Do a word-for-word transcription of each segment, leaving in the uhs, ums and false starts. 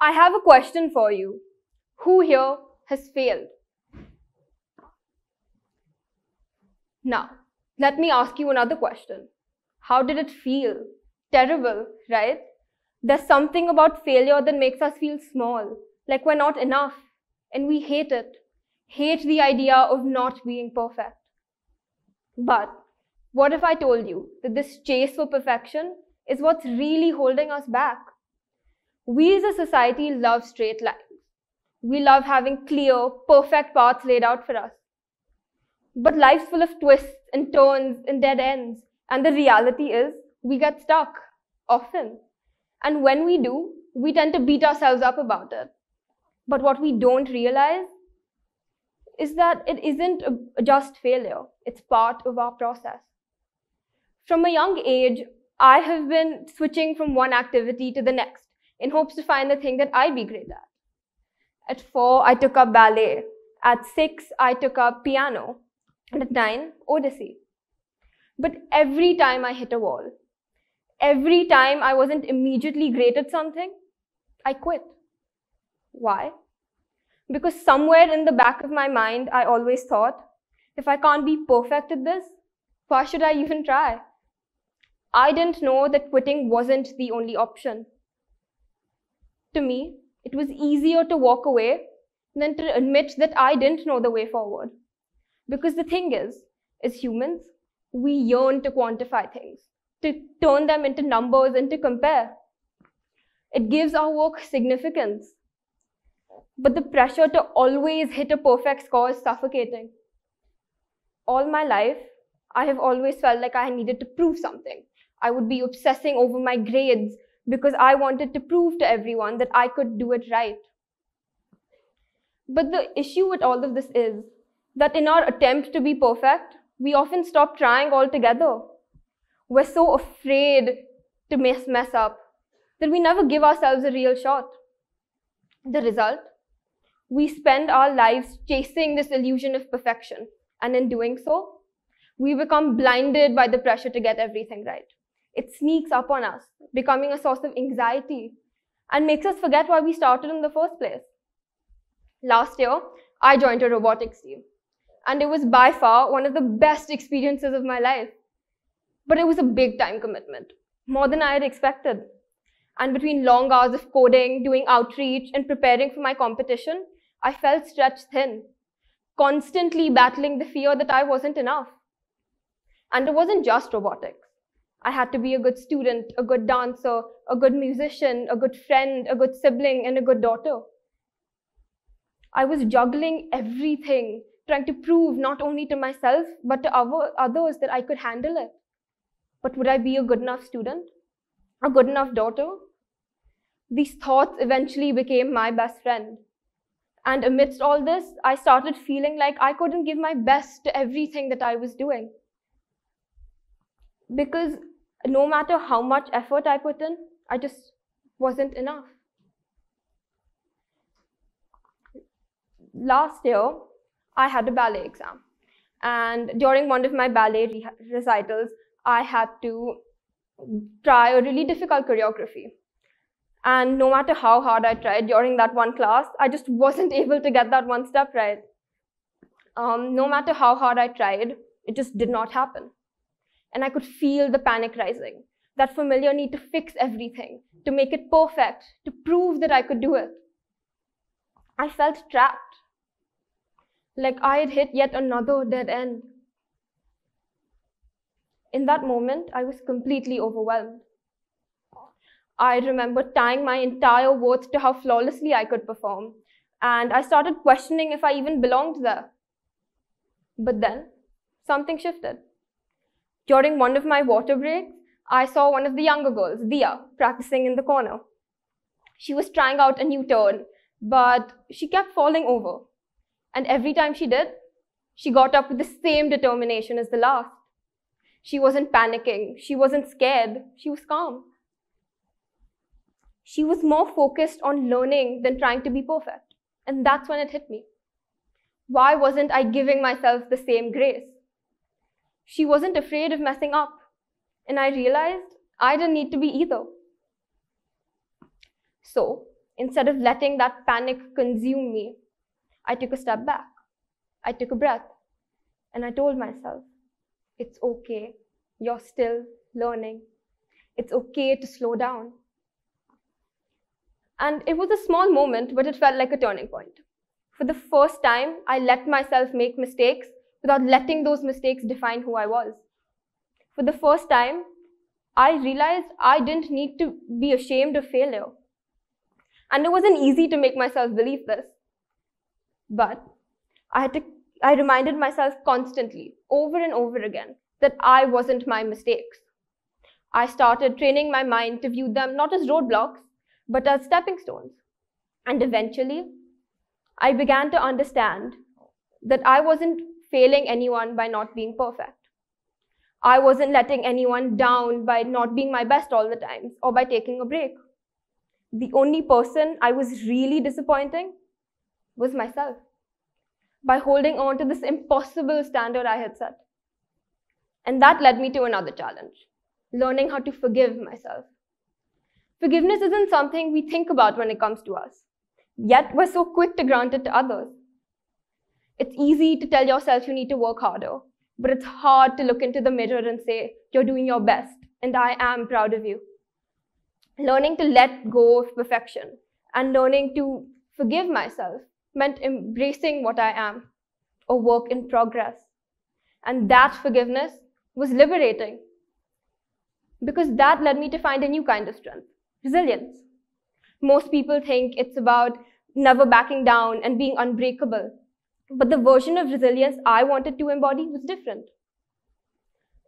I have a question for you. Who here has failed? Now, let me ask you another question. How did it feel? Terrible, right? There's something about failure that makes us feel small, like we're not enough, and we hate it. Hate the idea of not being perfect. But what if I told you that this chase for perfection is what's really holding us back? We as a society love straight lines. We love having clear, perfect paths laid out for us. But life's full of twists and turns and dead ends. And the reality is we get stuck, often. And when we do, we tend to beat ourselves up about it. But what we don't realize is that it isn't a just failure. It's part of our process. From a young age, I have been switching from one activity to the next in hopes to find the thing that I'd be great at. At four, I took up ballet. At six, I took up piano. And at nine, Odyssey. But every time I hit a wall, every time I wasn't immediately great at something, I quit. Why? Because somewhere in the back of my mind, I always thought, if I can't be perfect at this, why should I even try? I didn't know that quitting wasn't the only option. To me, it was easier to walk away than to admit that I didn't know the way forward. Because the thing is, as humans, we yearn to quantify things, to turn them into numbers and to compare. It gives our work significance. But the pressure to always hit a perfect score is suffocating. All my life, I have always felt like I needed to prove something. I would be obsessing over my grades because I wanted to prove to everyone that I could do it right. But the issue with all of this is that in our attempt to be perfect, we often stop trying altogether. We're so afraid to mess, mess up that we never give ourselves a real shot. The result? We spend our lives chasing this illusion of perfection, and in doing so, we become blinded by the pressure to get everything right. It sneaks up on us, becoming a source of anxiety, and makes us forget why we started in the first place. Last year, I joined a robotics team, and it was by far one of the best experiences of my life. But it was a big time commitment, more than I had expected. And between long hours of coding, doing outreach, and preparing for my competition, I felt stretched thin, constantly battling the fear that I wasn't enough. And it wasn't just robotics. I had to be a good student, a good dancer, a good musician, a good friend, a good sibling, and a good daughter. I was juggling everything, trying to prove not only to myself, but to other, others that I could handle it. But would I be a good enough student? A good enough daughter? These thoughts eventually became my best friend. And amidst all this, I started feeling like I couldn't give my best to everything that I was doing. Because no matter how much effort I put in, I just wasn't enough. Last year, I had a ballet exam. And during one of my ballet recitals, I had to try a really difficult choreography. And no matter how hard I tried during that one class, I just wasn't able to get that one step right. Um, no matter how hard I tried, it just did not happen. And I could feel the panic rising, that familiar need to fix everything, to make it perfect, to prove that I could do it. I felt trapped, like I had hit yet another dead end. In that moment, I was completely overwhelmed. I remember tying my entire worth to how flawlessly I could perform, and I started questioning if I even belonged there. But then, something shifted. During one of my water breaks, I saw one of the younger girls, Dia, practicing in the corner. She was trying out a new turn, but she kept falling over. And every time she did, she got up with the same determination as the last. She wasn't panicking, she wasn't scared, she was calm. She was more focused on learning than trying to be perfect. And that's when it hit me. Why wasn't I giving myself the same grace? She wasn't afraid of messing up. And I realized I didn't need to be either. So, Instead of letting that panic consume me, I took a step back. I took a breath. And I told myself, it's okay. You're still learning. It's okay to slow down. And it was a small moment, but it felt like a turning point. For the first time, I let myself make mistakes without letting those mistakes define who I was. For the first time, I realized I didn't need to be ashamed of failure. And it wasn't easy to make myself believe this. But I had to, I reminded myself constantly, over and over again, that I wasn't my mistakes. I started training my mind to view them not as roadblocks, but as stepping stones. And eventually, I began to understand that I wasn't failing anyone by not being perfect. I wasn't letting anyone down by not being my best all the time or by taking a break. The only person I was really disappointing was myself, by holding on to this impossible standard I had set. And that led me to another challenge, learning how to forgive myself. Forgiveness isn't something we think about when it comes to us, yet we're so quick to grant it to others. It's easy to tell yourself you need to work harder, but it's hard to look into the mirror and say, you're doing your best, and I am proud of you. Learning to let go of perfection and learning to forgive myself meant embracing what I am, a work in progress. And that forgiveness was liberating, because that led me to find a new kind of strength, resilience. Most people think it's about never backing down and being unbreakable, but the version of resilience I wanted to embody was different.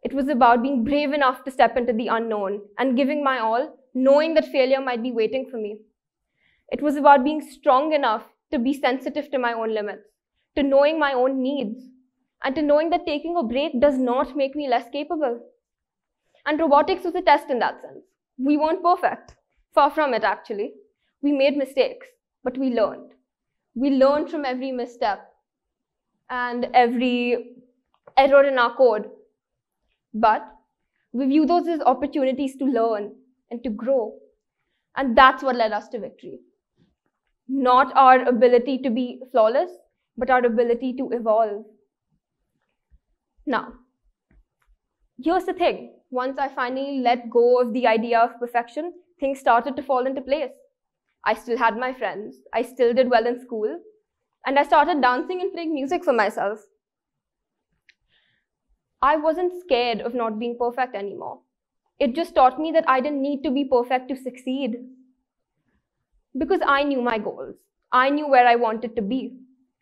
It was about being brave enough to step into the unknown and giving my all, knowing that failure might be waiting for me. It was about being strong enough to be sensitive to my own limits, to knowing my own needs, and to knowing that taking a break does not make me less capable. And robotics was a test in that sense. We weren't perfect. Far from it, actually. We made mistakes, but we learned. We learned from every misstep and every error in our code. But we view those as opportunities to learn and to grow. And that's what led us to victory. Not our ability to be flawless, but our ability to evolve. Now, here's the thing. Once I finally let go of the idea of perfection, things started to fall into place. I still had my friends. I still did well in school. And I started dancing and playing music for myself. I wasn't scared of not being perfect anymore. It just taught me that I didn't need to be perfect to succeed. Because I knew my goals. I knew where I wanted to be.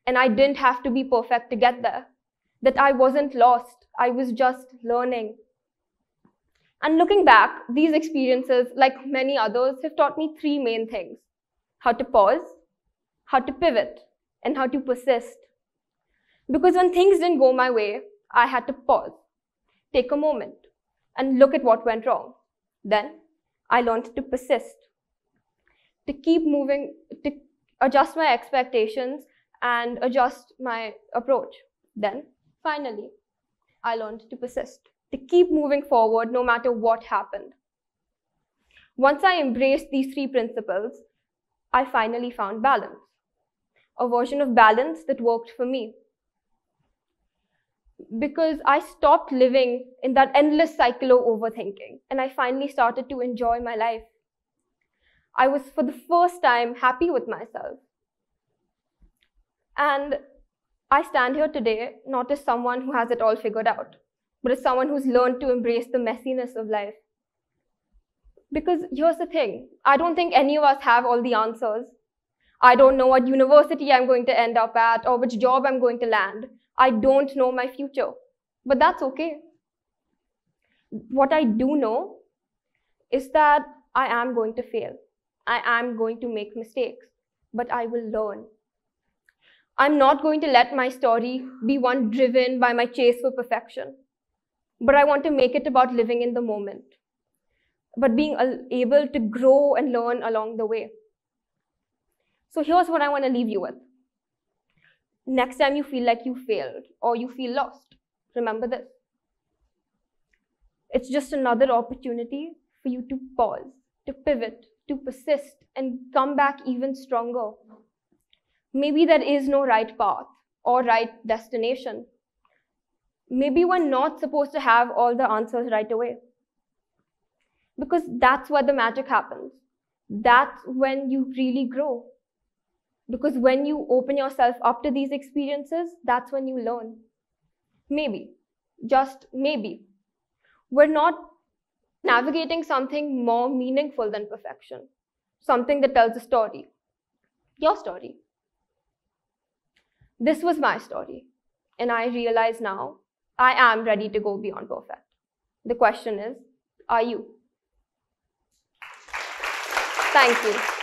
And I didn't have to be perfect to get there. That I wasn't lost. I was just learning. And looking back, these experiences, like many others, have taught me three main things. How to pause, how to pivot, and how to persist. Because when things didn't go my way, I had to pause, take a moment, and look at what went wrong. Then I learned to persist, to keep moving, to adjust my expectations and adjust my approach. Then finally, I learned to persist, to keep moving forward no matter what happened. Once I embraced these three principles, I finally found balance, a version of balance that worked for me. Because I stopped living in that endless cycle of overthinking, and I finally started to enjoy my life. I was, for the first time, happy with myself. And I stand here today not as someone who has it all figured out, but as someone who's learned to embrace the messiness of life. Because here's the thing, I don't think any of us have all the answers. I don't know what university I'm going to end up at or which job I'm going to land. I don't know my future, but that's okay. What I do know is that I am going to fail. I am going to make mistakes, but I will learn. I'm not going to let my story be one driven by my chase for perfection, but I want to make it about living in the moment, but being able to grow and learn along the way. So here's what I want to leave you with. Next time you feel like you failed or you feel lost, remember this. It's just another opportunity for you to pause, to pivot, to persist and come back even stronger. Maybe there is no right path or right destination. Maybe we're not supposed to have all the answers right away. Because that's where the magic happens. That's when you really grow. Because when you open yourself up to these experiences, that's when you learn. Maybe, just maybe, we're not navigating something more meaningful than perfection, something that tells a story, your story. This was my story, and I realize now I am ready to go beyond perfect. The question is, are you? Thank you.